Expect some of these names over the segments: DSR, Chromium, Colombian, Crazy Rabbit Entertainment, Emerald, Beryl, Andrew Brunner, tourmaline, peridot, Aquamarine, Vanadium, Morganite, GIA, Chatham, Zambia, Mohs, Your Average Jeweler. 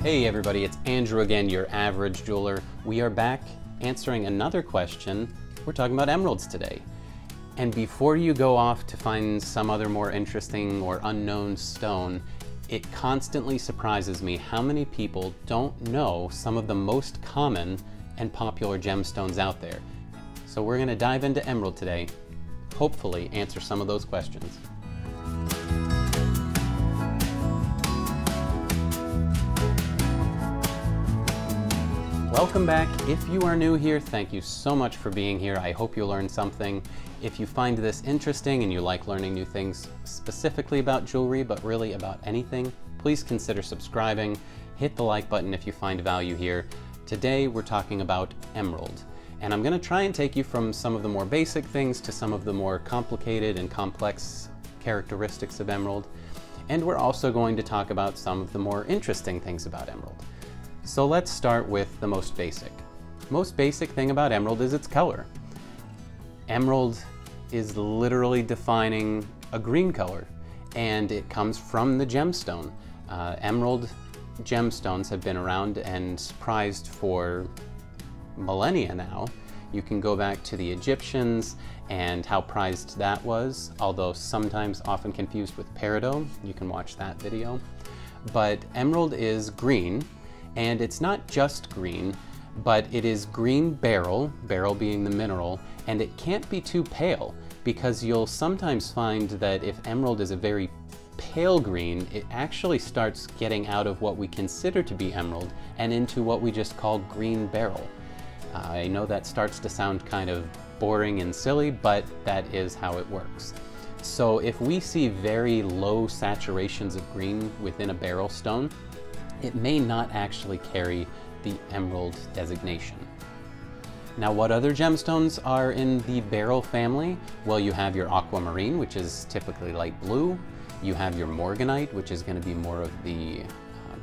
Hey everybody, it's Andrew again, your average jeweler. We are back answering another question. We're talking about emeralds today. And before you go off to find some other more interesting or unknown stone, it constantly surprises me how many people don't know some of the most common and popular gemstones out there. So we're gonna dive into emerald today, hopefully answer some of those questions. Welcome back. If you are new here, thank you so much for being here. I hope you learned something. If you find this interesting and you like learning new things specifically about jewelry, but really about anything, please consider subscribing. Hit the like button if you find value here. Today we're talking about emerald. And I'm going to try and take you from some of the more basic things to some of the more complicated and complex characteristics of emerald. And we're also going to talk about some of the more interesting things about emerald. So let's start with the most basic. Most basic thing about emerald is its color. Emerald is literally defining a green color, and it comes from the gemstone. Emerald gemstones have been around and prized for millennia now. You can go back to the Egyptians and how prized that was, although sometimes often confused with peridot. You can watch that video. But emerald is green. And it's not just green, but it is green beryl being the mineral, and it can't be too pale because you'll sometimes find that if emerald is a very pale green, it actually starts getting out of what we consider to be emerald and into what we just call green beryl. I know that starts to sound kind of boring and silly, but that is how it works. So if we see very low saturations of green within a beryl stone, it may not actually carry the emerald designation. Now, what other gemstones are in the beryl family? Well, you have your aquamarine, which is typically light blue. You have your morganite, which is going to be more of the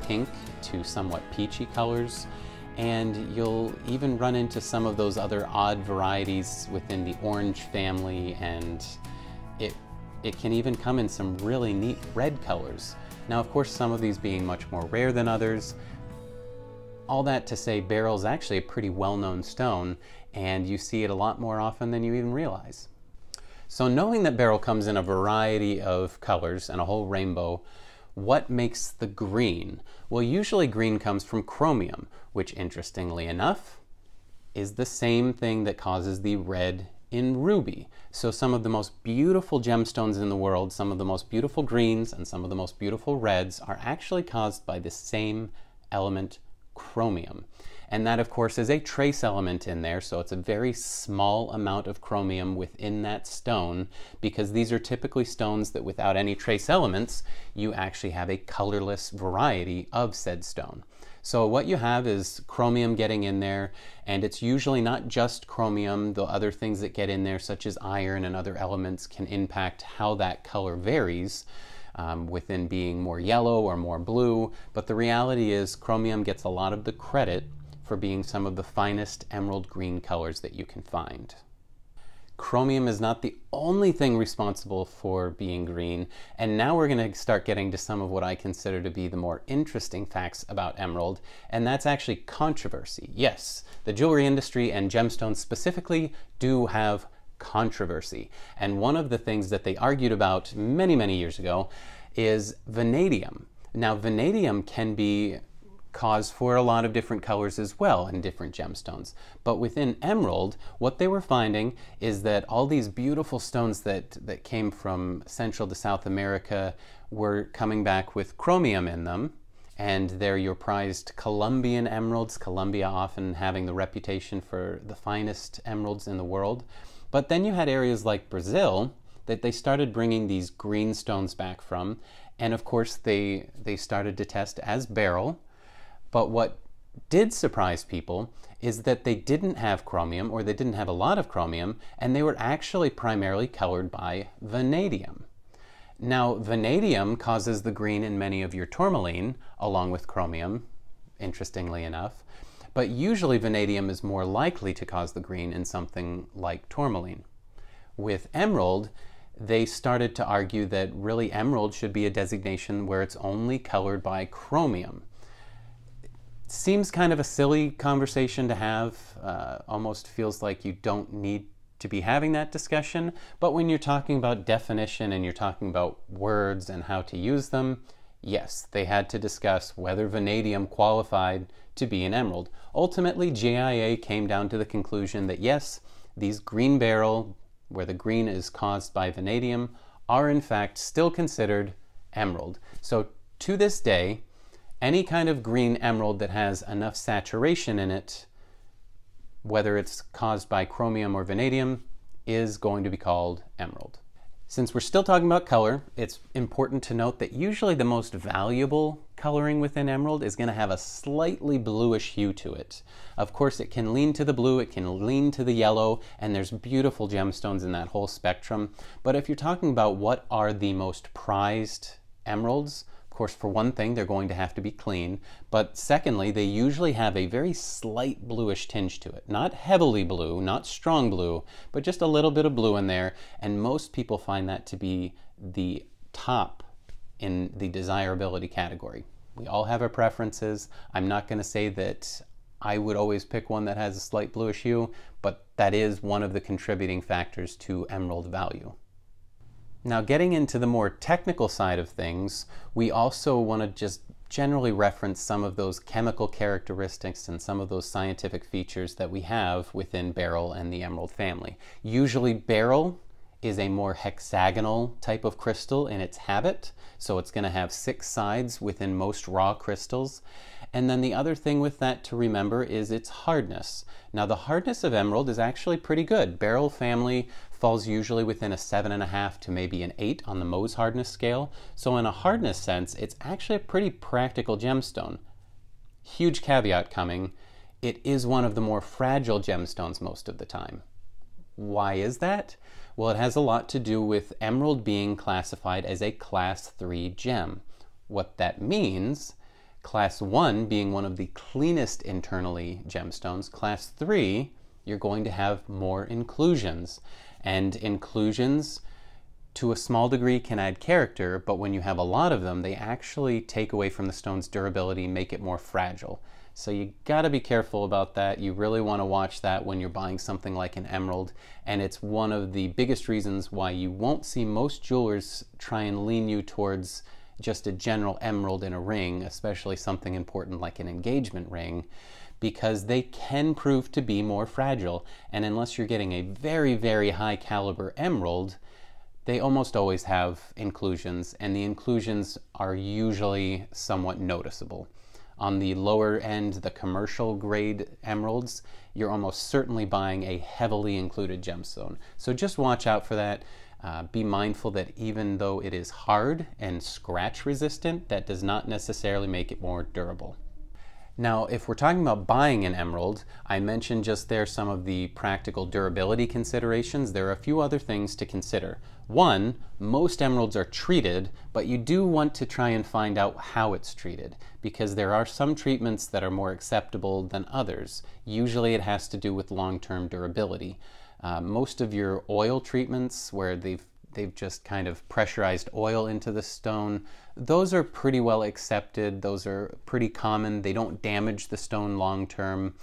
pink to somewhat peachy colors. And you'll even run into some of those other odd varieties within the orange family, and it can even come in some really neat red colors. Now, of course, some of these being much more rare than others. All that to say, beryl is actually a pretty well-known stone, and you see it a lot more often than you even realize. So knowing that beryl comes in a variety of colors and a whole rainbow, what makes the green? Well, usually green comes from chromium, which interestingly enough is the same thing that causes the red in ruby. So some of the most beautiful gemstones in the world, some of the most beautiful greens and some of the most beautiful reds are actually caused by the same element, chromium. And that of course is a trace element in there, so it's a very small amount of chromium within that stone, because these are typically stones that without any trace elements, you actually have a colorless variety of said stone. So what you have is chromium getting in there, and it's usually not just chromium. The other things that get in there, such as iron and other elements, can impact how that color varies within being more yellow or more blue. But the reality is chromium gets a lot of the credit for being some of the finest emerald green colors that you can find. Chromium is not the only thing responsible for being green, and now we're going to start getting to some of what I consider to be the more interesting facts about emerald, and that's actually controversy. Yes, the jewelry industry and gemstones specifically do have controversy, and one of the things that they argued about many, many years ago is vanadium. Now, vanadium can be cause for a lot of different colors as well in different gemstones. But within emerald, what they were finding is that all these beautiful stones that came from Central to South America were coming back with chromium in them, and they're your prized Colombian emeralds, Colombia often having the reputation for the finest emeralds in the world. But then you had areas like Brazil that they started bringing these green stones back from, and of course they started to test as beryl. But what did surprise people is that they didn't have chromium, or they didn't have a lot of chromium, and they were actually primarily colored by vanadium. Now, vanadium causes the green in many of your tourmaline, along with chromium, interestingly enough, but usually vanadium is more likely to cause the green in something like tourmaline. With emerald, they started to argue that really emerald should be a designation where it's only colored by chromium. Seems kind of a silly conversation to have, almost feels like you don't need to be having that discussion, but when you're talking about definition and you're talking about words and how to use them, yes, they had to discuss whether vanadium qualified to be an emerald. Ultimately, GIA came down to the conclusion that yes, these green beryl, where the green is caused by vanadium, are in fact still considered emerald. So to this day, any kind of green emerald that has enough saturation in it, whether it's caused by chromium or vanadium, is going to be called emerald. Since we're still talking about color, it's important to note that usually the most valuable coloring within emerald is going to have a slightly bluish hue to it. Of course, it can lean to the blue, it can lean to the yellow, and there's beautiful gemstones in that whole spectrum. But if you're talking about what are the most prized emeralds, of course, for one thing, they're going to have to be clean. But secondly, they usually have a very slight bluish tinge to it. Not heavily blue, not strong blue, but just a little bit of blue in there. And most people find that to be the top in the desirability category. We all have our preferences. I'm not going to say that I would always pick one that has a slight bluish hue, but that is one of the contributing factors to emerald value. Now, getting into the more technical side of things, we also want to just generally reference some of those chemical characteristics and some of those scientific features that we have within beryl and the emerald family. Usually beryl is a more hexagonal type of crystal in its habit, so it's going to have 6 sides within most raw crystals. And then the other thing with that to remember is its hardness. Now, the hardness of emerald is actually pretty good. Beryl family falls usually within a 7.5 to maybe an 8 on the Mohs hardness scale, so in a hardness sense, it's actually a pretty practical gemstone. Huge caveat coming, it is one of the more fragile gemstones most of the time. Why is that? Well, it has a lot to do with emerald being classified as a class 3 gem. What that means, class 1 being one of the cleanest internally gemstones, class 3, you're going to have more inclusions. And inclusions, to a small degree, can add character, but when you have a lot of them, they actually take away from the stone's durability, make it more fragile. So you gotta be careful about that. You really wanna watch that when you're buying something like an emerald, and it's one of the biggest reasons why you won't see most jewelers try and lean you towards just a general emerald in a ring, especially something important like an engagement ring, because they can prove to be more fragile. And unless you're getting a very, very high caliber emerald, they almost always have inclusions, and the inclusions are usually somewhat noticeable. On the lower end, the commercial grade emeralds, you're almost certainly buying a heavily included gemstone. So just watch out for that. Be mindful that even though it is hard and scratch resistant, that does not necessarily make it more durable. Now, if we're talking about buying an emerald, I mentioned just there some of the practical durability considerations. There are a few other things to consider. One, most emeralds are treated, but you do want to try and find out how it's treated, because there are some treatments that are more acceptable than others. Usually it has to do with long-term durability. Most of your oil treatments, where they've just kind of pressurized oil into the stone, those are pretty well accepted. Those are pretty common. They don't damage the stone long term.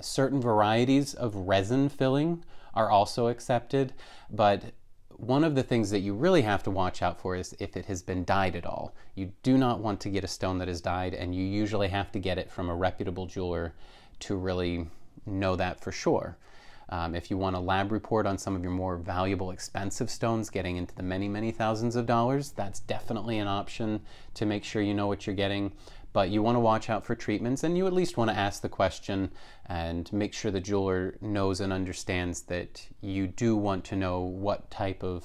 Certain varieties of resin filling are also accepted, but one of the things that you really have to watch out for is if it has been dyed at all. You do not want to get a stone that is dyed, and you usually have to get it from a reputable jeweler to really know that for sure. If you want a lab report on some of your more valuable, expensive stones getting into the many, many thousands of dollars, that's definitely an option to make sure you know what you're getting. But you want to watch out for treatments, and you at least want to ask the question and make sure the jeweler knows and understands that you do want to know what type of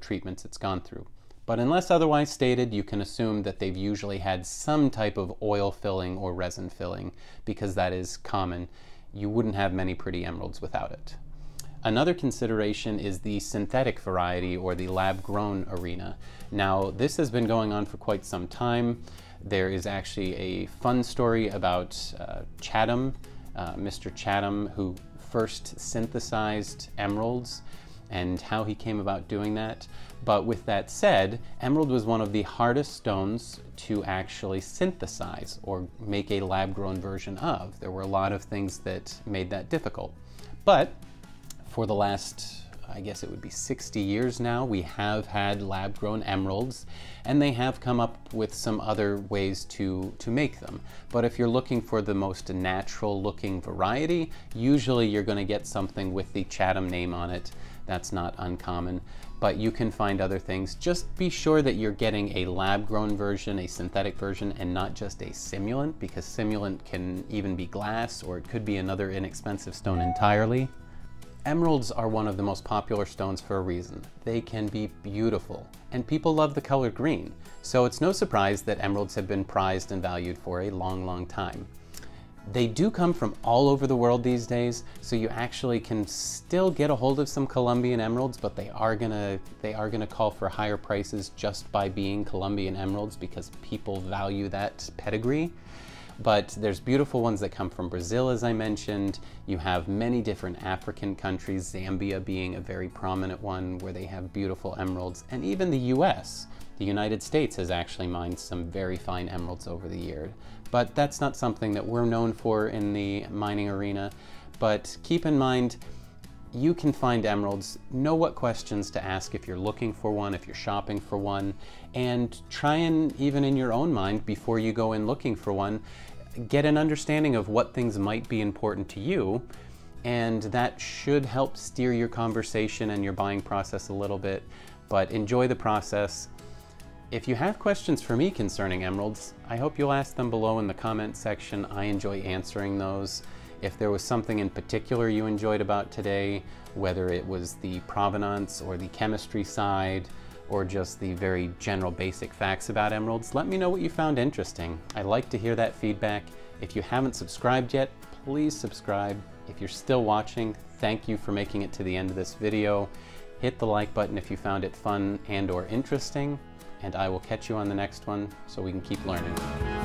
treatments it's gone through. But unless otherwise stated, you can assume that they've usually had some type of oil filling or resin filling, because that is common. You wouldn't have many pretty emeralds without it. Another consideration is the synthetic variety or the lab-grown arena. Now, this has been going on for quite some time. There is actually a fun story about Chatham, Mr. Chatham, who first synthesized emeralds and how he came about doing that. But with that said, emerald was one of the hardest stones to actually synthesize or make a lab-grown version of. There were a lot of things that made that difficult. But for the last, I guess it would be 60 years now, we have had lab-grown emeralds, and they have come up with some other ways to make them. But if you're looking for the most natural-looking variety, usually you're going to get something with the Chatham name on it. That's not uncommon, but you can find other things. Just be sure that you're getting a lab-grown version, a synthetic version, and not just a simulant, because simulant can even be glass, or it could be another inexpensive stone entirely. Emeralds are one of the most popular stones for a reason. They can be beautiful, and people love the color green, so it's no surprise that emeralds have been prized and valued for a long, long time. They do come from all over the world these days, so you actually can still get a hold of some Colombian emeralds, but they are gonna call for higher prices just by being Colombian emeralds, because people value that pedigree. But there's beautiful ones that come from Brazil, as I mentioned. You have many different African countries, Zambia being a very prominent one, where they have beautiful emeralds. And even the US, the United States, has actually mined some very fine emeralds over the years. But that's not something that we're known for in the mining arena. But keep in mind, you can find emeralds, know what questions to ask if you're looking for one, if you're shopping for one, and try and, even in your own mind, before you go in looking for one, get an understanding of what things might be important to you, and that should help steer your conversation and your buying process a little bit, but enjoy the process. If you have questions for me concerning emeralds, I hope you'll ask them below in the comment section. I enjoy answering those. If there was something in particular you enjoyed about today, whether it was the provenance or the chemistry side, or just the very general basic facts about emeralds, let me know what you found interesting. I like to hear that feedback. If you haven't subscribed yet, please subscribe. If you're still watching, thank you for making it to the end of this video. Hit the like button if you found it fun and/or interesting, and I will catch you on the next one so we can keep learning.